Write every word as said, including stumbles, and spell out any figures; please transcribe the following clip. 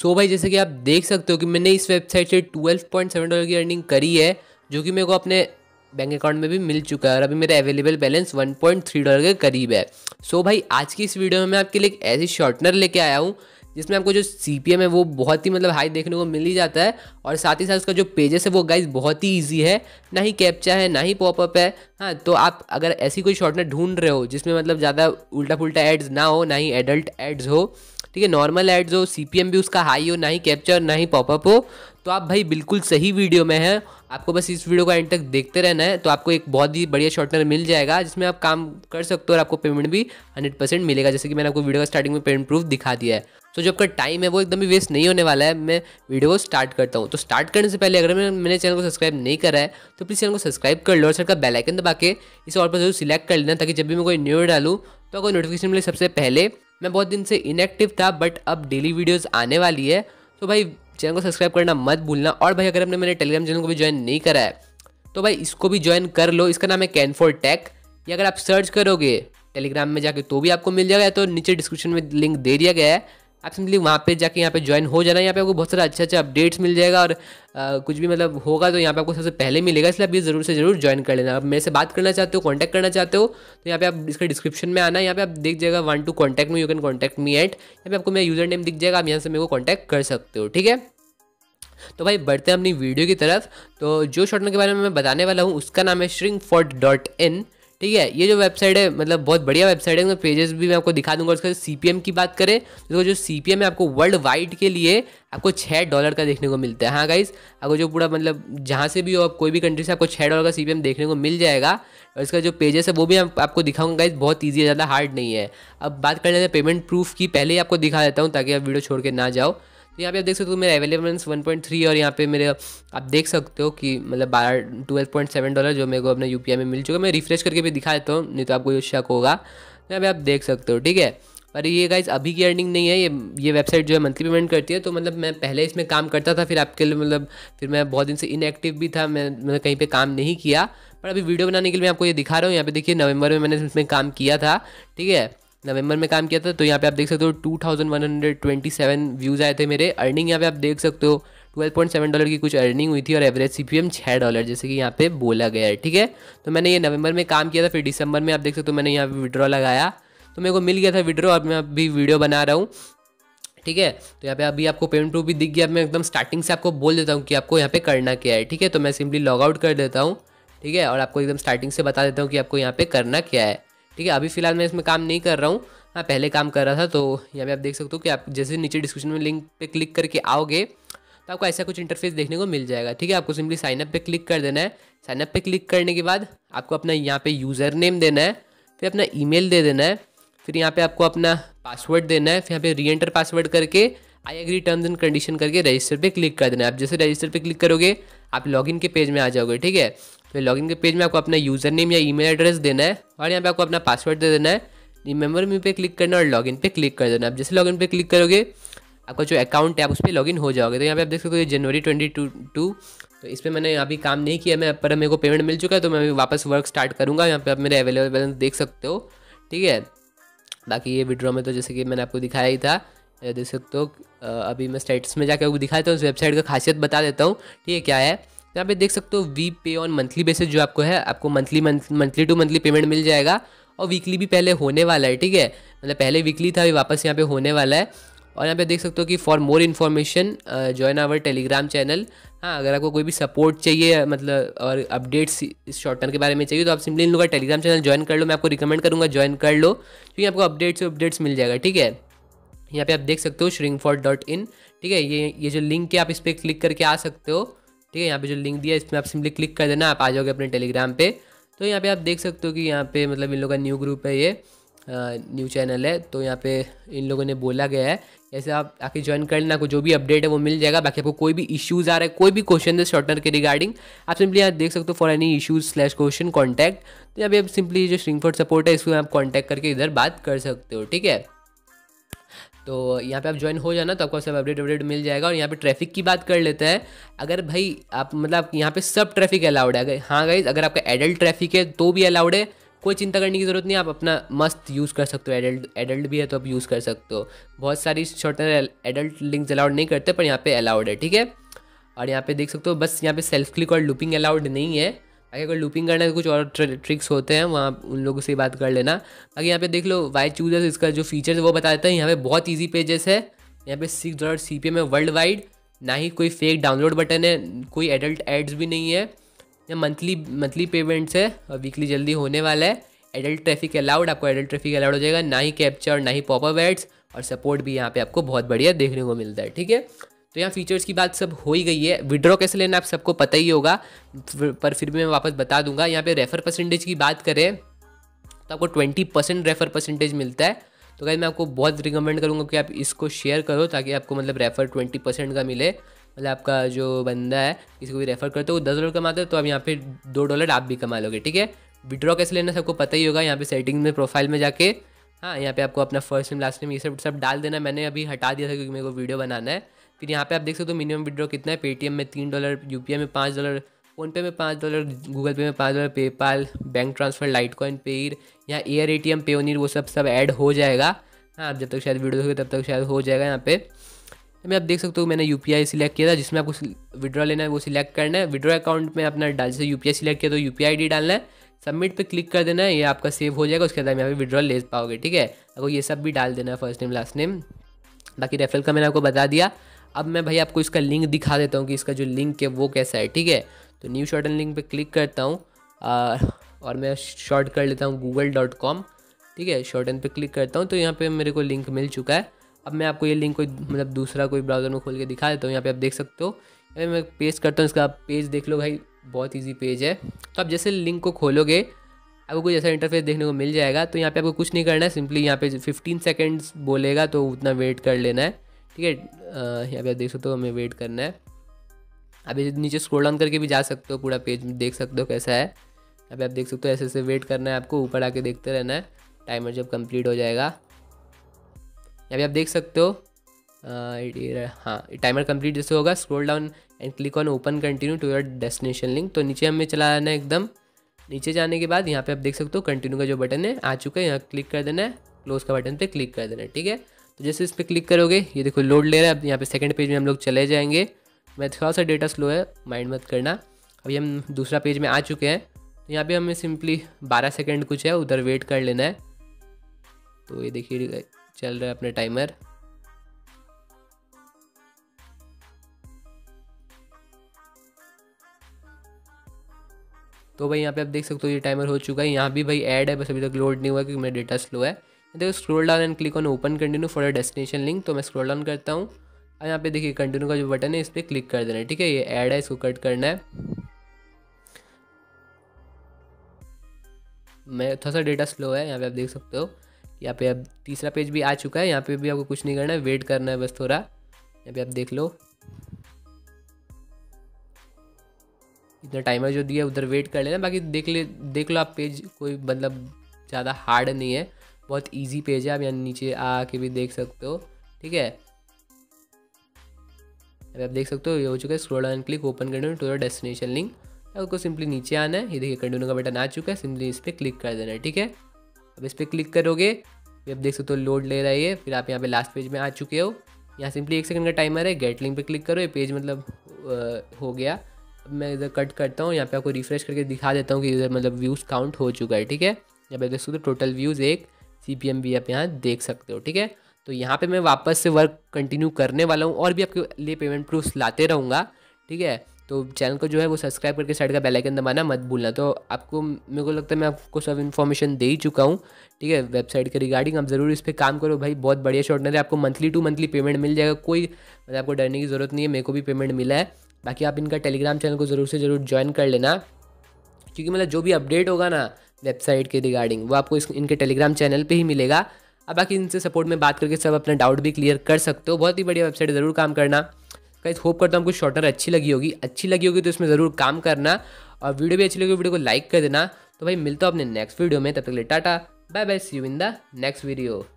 सो भाई जैसे कि आप देख सकते हो कि मैंने इस वेबसाइट से बारह पॉइंट सेवन डॉलर की अर्निंग करी है, जो कि मेरे को अपने बैंक अकाउंट में भी मिल चुका है और अभी मेरा available balance one point three dollar के करीब है। सो भाई आज की इस वीडियो में मैं आपके लिए एक ऐसी शॉर्टनर लेके आया हूँ जिसमें आपको जो सी पी एम है वो बहुत ही मतलब हाई देखने को मिल ही जाता है और साथ ही साथ उसका जो पेजेस है वो गाइज बहुत ही इजी है, ना ही कैप्चा है ना ही पॉपअप है। हाँ, तो आप अगर ऐसी कोई शॉर्टनर ढूंढ रहे हो जिसमें मतलब ज़्यादा उल्टा पुल्टा एड्स ना हो, ना ही एडल्ट एड्स हो, ठीक है, नॉर्मल एड्स हो, सी पी एम भी उसका हाई हो, ना ही कैप्चा और ना ही पॉपअप हो, तो आप भाई बिल्कुल सही वीडियो में हैं। आपको बस इस वीडियो को एंड तक देखते रहना है तो आपको एक बहुत ही बढ़िया शॉर्टनर मिल जाएगा जिसमें आप काम कर सकते हो और आपको पेमेंट भी हंड्रेड परसेंट मिलेगा, जैसे कि मैंने आपको वीडियो का स्टार्टिंग में पेमेंट प्रूफ दिखा दिया है। तो जो आपका टाइम है वो एकदम भी वेस्ट नहीं होने वाला है, मैं वीडियो को स्टार्ट करता हूँ। तो स्टार्ट करने से पहले अगर मैं मैंने चैनल को सब्सक्राइब नहीं करा है तो प्लीज़ चैनल को सब्सक्राइब कर लो और सर का बेल आइकन दबा के इसे और पर जरूर सिलेक्ट कर लेना, ताकि जब भी मैं कोई न्यू डालूँ तो आपको नोटिफिकेशन मिले। सबसे पहले मैं बहुत दिन से इनएक्टिव था बट अब डेली वीडियोज़ आने वाली है, तो भाई चैनल को सब्सक्राइब करना मत भूलना। और भाई अगर आपने मेरे टेलीग्राम चैनल को भी ज्वाइन नहीं करा है तो भाई इसको भी ज्वाइन कर लो, इसका नाम है कैन फॉर टेक। ये अगर आप सर्च करोगे टेलीग्राम में जाके तो भी आपको मिल जाएगा, तो नीचे डिस्क्रिप्शन में लिंक दे दिया गया है, आप सिंपली वहाँ पे जाके यहाँ पे ज्वाइन हो जाना। यहाँ पे आपको बहुत सारा अच्छा अच्छा अपडेट्स मिल जाएगा और आ, कुछ भी मतलब होगा तो यहाँ पे आपको सबसे पहले मिलेगा, इसलिए आप ये जरूर से जरूर ज्वाइन कर लेना। आप मेरे से बात करना चाहते हो, कांटेक्ट करना चाहते हो तो यहाँ पे आप इसका डिस्क्रिप्शन में आना, यहाँ पे आप देख जाएगा one two contact me, you can contact me at, यहाँ पे आपको मेरा यूज़र नेम दिख जाएगा, आप यहाँ से मेरे को कॉन्टैक्ट कर सकते हो, ठीक है। तो भाई बढ़ते हैं अपनी वीडियो की तरफ। तो जो शॉर्टनर के बारे में मैं बताने वाला हूँ उसका नाम है श्रिंग डॉट इन, ठीक है। ये जो वेबसाइट है मतलब बहुत बढ़िया वेबसाइट है, उसमें पेजेस भी मैं आपको दिखा दूंगा। उसका सीपीएम की बात करें तो जो सीपीएम है आपको वर्ल्ड वाइड के लिए आपको छः डॉलर का देखने को मिलता है। हाँ गाइस, आपको जो पूरा मतलब जहाँ से भी हो, आप कोई भी कंट्री से आपको छः डॉलर का सीपीएम देखने को मिल जाएगा। और इसका जो पेजेस है वो भी आप, आपको दिखाऊंगा गाइस, बहुत ईजी है, ज़्यादा हार्ड नहीं है। अब बात कर लेते हैं पेमेंट प्रूफ की, पहले ही आपको दिखा देता हूँ ताकि आप वीडियो छोड़ के ना जाओ। तो यहाँ पे आप देख सकते हो मेरा अवेलेबल वन पॉइंट थ्री और यहाँ पे मेरे आप देख सकते हो कि मतलब बारह ट्वेल्व पॉइंट सेवन डॉलर जो मेरे को अपने यूपीआई में मिल चुका है। मैं रिफ्रेश करके भी दिखा देता हूँ, नहीं तो आपको ये शक होगा। तो यहाँ पे आप देख सकते हो, ठीक है। पर ये गाइज अभी की अर्निंग नहीं है, ये ये वेबसाइट जो है मंथली पेमेंट करती है। तो मतलब मैं पहले इसमें काम करता था, फिर आपके लिए मतलब फिर मैं बहुत दिन से इनएक्टिव भी था, मैं मतलब कहीं पे काम नहीं किया। पर अभी वीडियो बनाने के लिए मैं आपको ये दिखा रहा हूँ। यहाँ पे देखिए नवंबर में मैंने इसमें काम किया था, ठीक है, नवंबर में काम किया था। तो यहाँ पे आप देख सकते हो two thousand one hundred twenty seven views आए थे मेरे। अर्निंग यहाँ पे आप देख सकते हो ट्वेल्व पॉइंट सेवन डॉलर की कुछ अर्निंग हुई थी और एवरेज सीपीएम सिक्स डॉलर जैसे कि यहाँ पे बोला गया है, ठीक है। तो मैंने ये नवंबर में काम किया था, फिर दिसंबर में आप देख सकते हो मैंने यहाँ पर विड्रॉ लगाया तो मेरे को मिल गया था विड्रॉ, और मैं अभी वीडियो बना रहा हूँ, ठीक है। तो यहाँ पे अभी आपको पेमेंट प्रूफ भी दिख गया। मैं एकदम स्टार्टिंग से आपको बोल देता हूँ कि आपको यहाँ पर करना क्या है, ठीक है। तो मैं सिम्पली लॉग आउट कर देता हूँ, ठीक है, और आपको एकदम स्टार्टिंग से बता देता हूँ कि आपको यहाँ पर करना क्या है, ठीक है। अभी फिलहाल मैं इसमें काम नहीं कर रहा हूँ, हाँ पहले काम कर रहा था। तो यहाँ पे आप देख सकते हो कि आप जैसे नीचे डिस्क्रिप्शन में लिंक पे क्लिक करके आओगे तो आपको ऐसा कुछ इंटरफेस देखने को मिल जाएगा, ठीक है। आपको सिंपली साइनअप पे क्लिक कर देना है। साइनअप पे क्लिक करने के बाद आपको अपना यहाँ पे यूज़र नेम देना है, फिर अपना ईमेल दे देना है, फिर यहाँ पर आपको अपना पासवर्ड देना है, फिर यहाँ पर री एंटर पासवर्ड करके I agree terms and condition करके रजिस्टर पे क्लिक कर देना है। आप जैसे रजिस्टर पे क्लिक करोगे आप लॉगिन के पेज में आ जाओगे, ठीक है। तो लॉगिन के पेज में आपको अपना यूज़र नेम या ईमेल एड्रेस देना है और यहाँ पे आपको अपना पासवर्ड दे देना है। रिमेंबर मी पे क्लिक करना और लॉगिन पे क्लिक कर देना। आप जैसे लॉगिन पे क्लिक करोगे आपका जो अकाउंट है आप उस पर लॉगिन हो जाओगे। तो यहाँ पे आप देख सकते हो जनवरी ट्वेंटी टू, तो इस पर मैंने अभी काम नहीं किया मैं, पर मेरे को पेमेंट मिल चुका है तो मैं वापस वर्क स्टार्ट करूँगा। यहाँ पर आप मेरे अवेलेबल बैलेंस देख सकते हो, ठीक है। बाकी ये विड्रॉ में तो जैसे कि मैंने आपको दिखाया ही था, देख सकते हो। अभी मैं स्टेटस में जाकर आपको दिखा देता हूँ, उस वेबसाइट का खासियत बता देता हूँ, ठीक है, क्या है। यहाँ पे देख सकते हो वी पे ऑन मंथली बेसिस जो आपको है, आपको monthly monthly to monthly payment मिल जाएगा। और वीकली भी पहले होने वाला है, ठीक है, मतलब पहले वीकली था, अभी वापस यहाँ पे होने वाला है। और यहाँ पे देख सकते हो कि for more information join our Telegram channel. हाँ, अगर आपको कोई भी सपोर्ट चाहिए मतलब और अपडेट्स इस शॉर्टनर के बारे में चाहिए तो आप सिंपली इन लोगों का टेलीग्राम चैनल ज्वाइन कर लो। मैं आपको रिकमेंड करूँगा ज्वाइन कर लो, क्योंकि आपको अपडेट्स अपडेट्स मिल जाएगा, ठीक है। यहाँ पे आप देख सकते हो श्रिंग डॉट इन, ठीक है। ये ये जो लिंक है आप इस पर क्लिक करके आ सकते हो, ठीक है। यहाँ पे जो लिंक दिया है इसमें आप सिंपली क्लिक कर देना, आप आ जाओगे अपने टेलीग्राम पे। तो यहाँ पे आप देख सकते हो कि यहाँ पे मतलब इन लोगों का न्यू ग्रुप है, ये न्यू चैनल है। तो यहाँ पे इन लोगों ने बोला गया है ऐसे आप आके ज्वाइन कर लेना, आपको जो भी अपडेट है वो मिल जाएगा। बाकी आपको कोई भी इश्यूज़ आ रहा है, कोई भी क्वेश्चन है शॉर्टनर के रिगार्डिंग, आप सिंपली यहाँ देख सकते हो for any issues slash question contact. तो यहाँ पे आप सिंपली जो श्रिंग फॉर सपोर्ट है इसको आप कॉन्टैक्ट करके इधर बात कर सकते हो, ठीक है। तो यहाँ पे आप ज्वाइन हो जाना तो आपको सब अपडेट अपडेट मिल जाएगा। और यहाँ पे ट्रैफिक की बात कर लेते हैं। अगर भाई आप मतलब यहाँ पे सब ट्रैफिक अलाउड है, हाँ गाइज अगर आपका एडल्ट ट्रैफिक है तो भी अलाउड है, कोई चिंता करने की ज़रूरत नहीं, आप अपना मस्त यूज़ कर सकते हो। एडल्ट एडल्ट भी है तो आप यूज़ कर सकते हो। बहुत सारी शॉर्टनर एडल्ट लिंक्स अलाउड नहीं करते, पर यहाँ पे अलाउड है, ठीक है। और यहाँ पे देख सकते हो, बस यहाँ पे सेल्फ क्लिक और लूपिंग अलाउड नहीं है। बाकी अगर लूपिंग करना है तो कुछ और ट्रिक्स होते हैं, वहाँ उन लोगों से बात कर लेना। बाकी यहाँ पे देख लो वाई चूजर्स, इसका जो फीचर्स वो बता देते हैं। यहाँ पे बहुत ईजी पेजेस है। यहाँ पे six dollar C P M है वर्ल्ड वाइड, ना ही कोई फेक डाउनलोड बटन है, कोई एडल्ट एड्स भी नहीं है। यहाँ मंथली मंथली पेमेंट्स है और वीकली जल्दी होने वाला है। एडल्ट ट्रैफिक अलाउड, आपको एडल्ट ट्रैफिक अलाउड हो जाएगा, ना ही कैप्चर और ना ही पॉपअप एड्स। और सपोर्ट भी यहाँ पे आपको बहुत बढ़िया देखने को मिलता है, ठीक है। तो यहाँ फीचर्स की बात सब हो ही गई है। विड्रॉ कैसे लेना आप सबको पता ही होगा, पर फिर भी मैं वापस बता दूंगा। यहाँ पे रेफर परसेंटेज की बात करें तो आपको ट्वेंटी परसेंट रेफर परसेंटेज मिलता है। तो गाइस मैं आपको बहुत रिकमेंड करूँगा कि आप इसको शेयर करो, ताकि आपको मतलब रेफ़र ट्वेंटी परसेंट का मिले। मतलब आपका जो बंदा है किसी को भी रेफ़र करते हो, वो दस डॉलर कमाता है, तो आप यहाँ पे दो डॉलर आप भी कमा लोगे, ठीक है। विड्रॉ कैसे लेना सबको पता ही होगा। यहाँ पे सेटिंग में प्रोफाइल में जाके, हाँ, यहाँ पे आपको अपना फर्स्ट नेम लास्ट नेम ये सब सब डाल देना। मैंने अभी हटा दिया था क्योंकि मेरे को वीडियो बनाना है। फिर यहाँ पर आप देख सकते हो मिनिमम विड्रॉ कितना है। पेटीएम में तीन डॉलर यू पी आई में पाँच डॉलर फ़ोनपे में पाँच डॉलर गूगल पे में पाँच dollar PayPal, bank transfer, Litecoin, Payeer, यहाँ air A T M, Payoneer, वो सब सब ऐड हो जाएगा। हाँ, आप जब तक शायद वीडियो देखोगे तब तक शायद हो जाएगा। यहाँ पे मैं आप देख सकते हो मैंने यू पी आई सिलेक्ट किया था, जिसमें आपको विड्रॉ लेना है वो सिलेक्ट करना है। विड्रॉ अकाउंट में अपना डाल, जैसे यू पी आई सिलेक्ट किया तो U P I I D डालना है, सबमिट पे क्लिक कर देना है, ये आपका सेव हो जाएगा। उसके बाद यहाँ पे विड्रॉ ले पाओगे, ठीक है। आपको ये सब भी डाल देना है, फर्स्ट नेम लास्ट नेम। बाकी रेफरल का मैंने आपको बता दिया। अब मैं भाई आपको इसका लिंक दिखा देता हूँ कि इसका जो लिंक है वो कैसा है, ठीक है। तो न्यू शॉर्टन लिंक पे क्लिक करता हूँ और मैं शॉर्ट कर लेता हूँ गूगल डॉट कॉम, ठीक है। शॉर्टन पे क्लिक करता हूँ तो यहाँ पे मेरे को लिंक मिल चुका है। अब मैं आपको ये लिंक कोई मतलब दूसरा कोई ब्राउज़र में खोल के दिखा देता हूँ। यहाँ पे आप देख सकते हो, यहाँ मैं पेस्ट करता हूँ, इसका आप पेज देख लो भाई, बहुत ईजी पेज है। तो आप जैसे लिंक को खोलोगे आपको कुछ ऐसा इंटरफेस देखने को मिल जाएगा। तो यहाँ पर आपको कुछ नहीं करना है, सिंपली यहाँ पे फिफ्टीन सेकेंड्स बोलेगा तो उतना वेट कर लेना है, ठीक है। यहाँ पे आप देख सकते हो हमें वेट करना है। आप नीचे स्क्रॉल डाउन करके भी जा सकते हो, पूरा पेज देख सकते हो कैसा है। यहाँ पे आप देख सकते हो ऐसे ऐसे वेट करना है, आपको ऊपर आके देखते रहना है। टाइमर जब कंप्लीट हो जाएगा, यहाँ पे आप देख सकते हो, हाँ, टाइमर कंप्लीट जैसे होगा scroll down and click on open continue to your destination link. तो नीचे हमें चला जाना है। एकदम नीचे जाने के बाद यहाँ पे आप देख सकते हो कंटिन्यू का जो बटन है आ चुका है, यहाँ क्लिक कर देना है, क्लोज का बटन पे क्लिक कर देना है, ठीक है। तो जैसे इस पर क्लिक करोगे ये देखो लोड ले रहा है। अब यहाँ पे सेकंड पेज में हम लोग चले जाएंगे। मैं थोड़ा सा डेटा स्लो है, माइंड मत करना। अभी हम दूसरा पेज में आ चुके हैं। तो यहाँ पे हमें सिंपली बारह सेकंड कुछ है, उधर वेट कर लेना है। तो ये देखिए चल रहा है अपना टाइमर। तो भाई यहाँ पे आप देख सकते हो ये टाइमर हो चुका है। यहाँ भी भाई ऐड है, बस अभी तक लोड नहीं हुआ क्योंकि मेरा डेटा स्लो है। देखो scroll down and click on open continue for a destination link. तो मैं स्क्रॉल डाउन करता हूँ और यहाँ पे देखिए कंटिन्यू का जो बटन है इस पर क्लिक कर देना है, ठीक है। ये ऐड है, इसको कट करना है। मैं थोड़ा सा डेटा स्लो है, यहाँ पे आप देख सकते हो। यहाँ पे अब तीसरा पेज भी आ चुका है। यहाँ पे भी आपको कुछ नहीं करना है, वेट करना है बस थोड़ा। यहाँ पे आप देख लो इतना टाइमर जो दिया उधर वेट कर लेना। बाकी देख ले देख लो आप पेज, कोई मतलब ज़्यादा हार्ड नहीं है, बहुत ईजी पेज है। आप यहाँ नीचे आके भी देख सकते हो, ठीक है। अब आप देख सकते हो ये हो चुका है। Scroll down click open continue to your destination link. आपको सिंपली नीचे आना है, ये देखिए कंटिन्यू का बटन आ चुका है, सिंपली इस पर क्लिक कर देना है, ठीक है। अब इस पर क्लिक करोगे ये आप देख सकते हो लोड ले रहा है। फिर आप यहाँ पे लास्ट पेज में आ चुके हो। यहाँ सिंपली एक सेकंड का टाइमर है, गेट लिंक पे क्लिक करो। ये पेज मतलब आ, हो गया। अब मैं इधर कट करता हूँ। यहाँ पे आपको रिफ्रेश करके दिखा देता हूँ कि इधर मतलब व्यूज़ काउंट हो चुका है, ठीक है। यहाँ पे देख सकते हो टोटल व्यूज़ एक सी पी एम भी आप यहाँ देख सकते हो, ठीक है। तो यहाँ पे मैं वापस से वर्क कंटिन्यू करने वाला हूँ और भी आपके लिए पेमेंट प्रूफ्स लाते रहूँगा, ठीक है। तो चैनल को जो है वो सब्सक्राइब करके साइड का बेल आइकन दबाना मत भूलना। तो आपको, मेरे को लगता है मैं आपको सब इन्फॉर्मेशन दे ही चुका हूँ, ठीक है, वेबसाइट के रिगार्डिंग। आप ज़रूर इस पर काम करो भाई, बहुत बढ़िया शॉर्टनर है। आपको मंथली टू मंथली पेमेंट मिल जाएगा, कोई मतलब आपको डरने की ज़रूरत नहीं है। मेरे को भी पेमेंट मिला है। बाकी आप इनका टेलीग्राम चैनल को ज़रूर से ज़रूर ज्वाइन कर लेना, क्योंकि मतलब जो भी अपडेट होगा ना वेबसाइट के रिगार्डिंग वो आपको इस इनके टेलीग्राम चैनल पे ही मिलेगा। अब बाकी इनसे सपोर्ट में बात करके सब अपना डाउट भी क्लियर कर सकते हो। बहुत ही बढ़िया वेबसाइट, ज़रूर काम करना। गाइस होप करता हूँ कुछ शॉर्टनर अच्छी लगी होगी। अच्छी लगी होगी तो इसमें ज़रूर काम करना, और वीडियो भी अच्छी लगी वीडियो को लाइक कर देना। तो भाई मिलता हूँ अपने नेक्स्ट वीडियो में, तब तक के लिए tata bye bye, see you in the next video.